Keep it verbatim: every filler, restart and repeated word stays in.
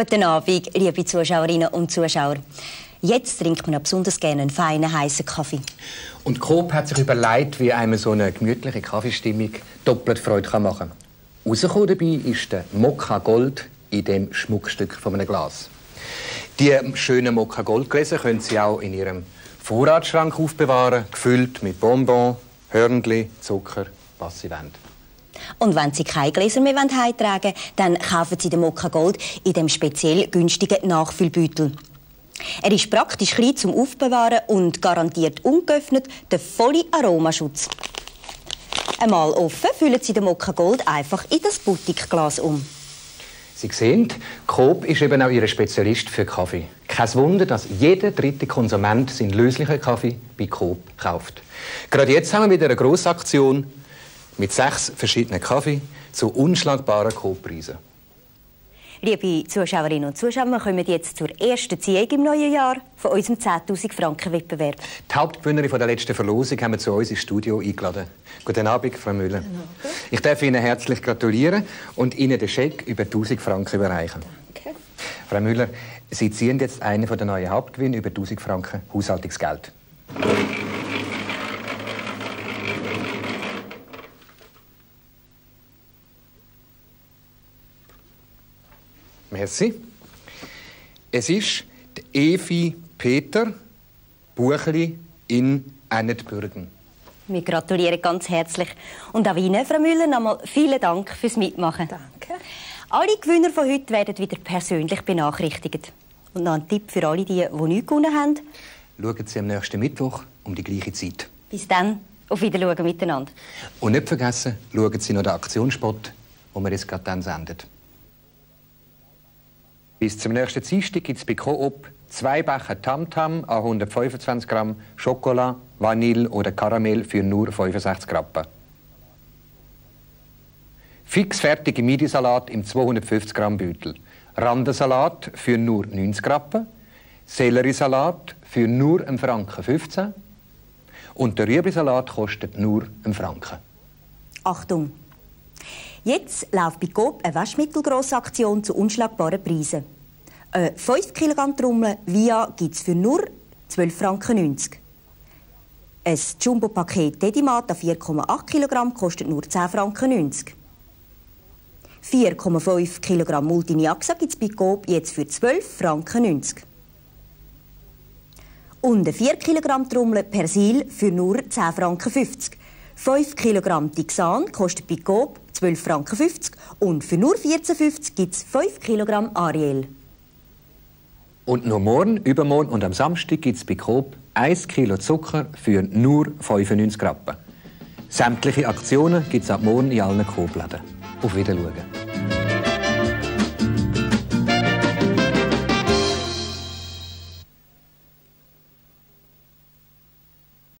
Guten Abend, liebe Zuschauerinnen und Zuschauer. Jetzt trinkt man besonders gerne einen feinen, heißen Kaffee. Und Coop hat sich überlegt, wie einem so eine gemütliche Kaffeestimmung doppelt Freude machen kann. Rausgekommen dabei ist der Mocca Gold in dem Schmuckstück von einem Glas. Die schönen Mocca Goldgläser können Sie auch in Ihrem Vorratsschrank aufbewahren, gefüllt mit Bonbon, Hörnli, Zucker, was Sie wollen. Und wenn Sie keine Gläser mehr heimtragen wollen, dann kaufen Sie den Mocca Gold in dem speziell günstigen Nachfüllbeutel. Er ist praktisch klein zum Aufbewahren und garantiert ungeöffnet den vollen Aromaschutz. Einmal offen, füllen Sie den Mocca Gold einfach in das Boutique-Glas um. Sie sehen, Coop ist eben auch Ihr Spezialist für Kaffee. Kein Wunder, dass jeder dritte Konsument seinen löslichen Kaffee bei Coop kauft. Gerade jetzt haben wir wieder eine Grossaktion mit sechs verschiedenen Kaffee zu unschlagbaren Coop-Preisen. Liebe Zuschauerinnen und Zuschauer, wir kommen jetzt zur ersten Ziehung im neuen Jahr von unserem zehntausend-Franken-Wettbewerb. Die Hauptgewinnerin der letzten Verlosung haben wir zu uns ins Studio eingeladen. Guten Abend, Frau Müller. Guten Abend. Ich darf Ihnen herzlich gratulieren und Ihnen den Scheck über tausend Franken überreichen. Danke. Frau Müller, Sie ziehen jetzt einen der neuen Hauptgewinne über tausend Franken Haushaltungsgeld. Merci. Es ist die Evi Peter, Buchli in Annetbürgen. Wir gratulieren ganz herzlich. Und auch Ihnen, Frau Müller, nochmal vielen Dank fürs Mitmachen. Danke. Alle Gewinner von heute werden wieder persönlich benachrichtigt. Und noch ein Tipp für alle, die, die nichts gewonnen haben. Schauen Sie am nächsten Mittwoch um die gleiche Zeit. Bis dann. Auf Wiedersehen miteinander. Und nicht vergessen, schauen Sie noch den Aktionsspot, den wir jetzt gerade dann senden. Bis zum nächsten Dienstag gibt es bei Coop zwei Becher Tamtam an hundertfünfundzwanzig Gramm, Schokolade, Vanille oder Karamell für nur fünfundsechzig Rappen. Fixfertige Midi-Salat im zweihundertfünfzig Gramm Beutel, Randensalat für nur neunzig Rappen, Selleriesalat für nur einen Franken fünfzehn und der Rüebli-Salat kostet nur einen Franken. Achtung! Jetzt läuft bei Coop eine Waschmittelgrossaktion zu unschlagbaren Preisen. Eine fünf Kilogramm Trommel V I A gibt es für nur zwölf Franken neunzig. Ein Jumbo-Paket Tedimata vier Komma acht Kilogramm kostet nur zehn Franken neunzig. vier Komma fünf Kilogramm Multiniaxa gibt es bei Coop jetzt für zwölf Franken neunzig. Und eine vier Kilogramm Trommel Persil für nur zehn Franken fünfzig. fünf Kilogramm Tixan kostet bei Coop zwölf Franken fünfzig und für nur vierzehn Franken fünfzig gibt es fünf Kilogramm Ariel. Und noch morgen, übermorgen und am Samstag gibt es bei Coop ein Kilo Zucker für nur fünfundneunzig Rappen. Sämtliche Aktionen gibt es ab morgen in allen Coop-Läden. Auf Wiedersehen.